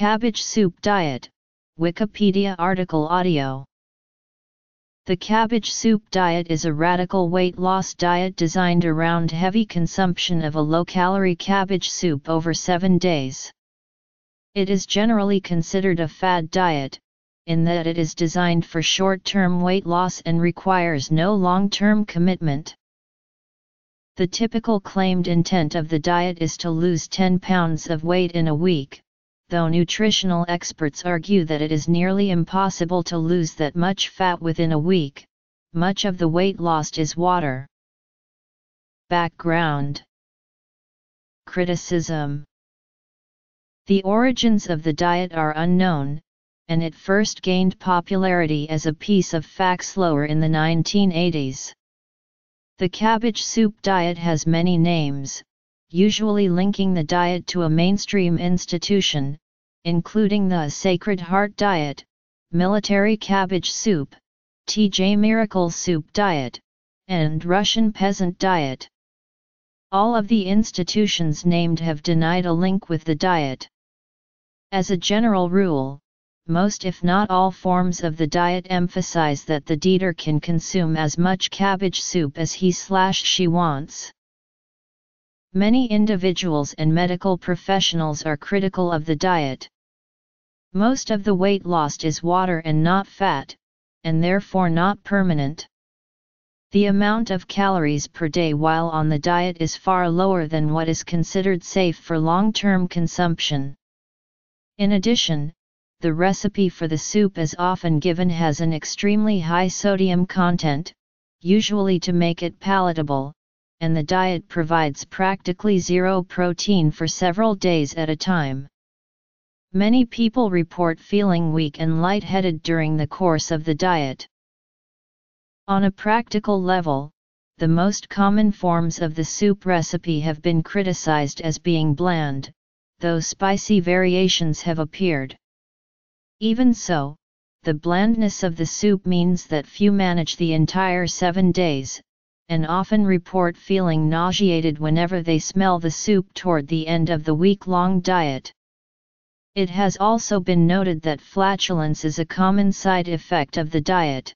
Cabbage soup diet, Wikipedia article audio. The cabbage soup diet is a radical weight loss diet designed around heavy consumption of a low-calorie cabbage soup over 7 days. It is generally considered a fad diet, in that it is designed for short-term weight loss and requires no long-term commitment. The typical claimed intent of the diet is to lose 10 pounds of weight in a week, though nutritional experts argue that it is nearly impossible to lose that much fat within a week. Much of the weight lost is water. Background. Criticism. The origins of the diet are unknown, and it first gained popularity as a piece of facsimile in the 1980s. The cabbage soup diet has many names, usually linking the diet to a mainstream institution, including the Sacred Heart Diet, Military Cabbage Soup, TJ Miracle Soup Diet, and Russian Peasant Diet. All of the institutions named have denied a link with the diet. As a general rule, most if not all forms of the diet emphasize that the eater can consume as much cabbage soup as he/she wants. Many individuals and medical professionals are critical of the diet. Most of the weight lost is water and not fat, and therefore not permanent. The amount of calories per day while on the diet is far lower than what is considered safe for long-term consumption. In addition, the recipe for the soup as often given has an extremely high sodium content, usually to make it palatable, and the diet provides practically zero protein for several days at a time. Many people report feeling weak and lightheaded during the course of the diet. On a practical level, the most common forms of the soup recipe have been criticized as being bland, though spicy variations have appeared. Even so, the blandness of the soup means that few manage the entire 7 days, and often report feeling nauseated whenever they smell the soup toward the end of the week-long diet. It has also been noted that flatulence is a common side effect of the diet.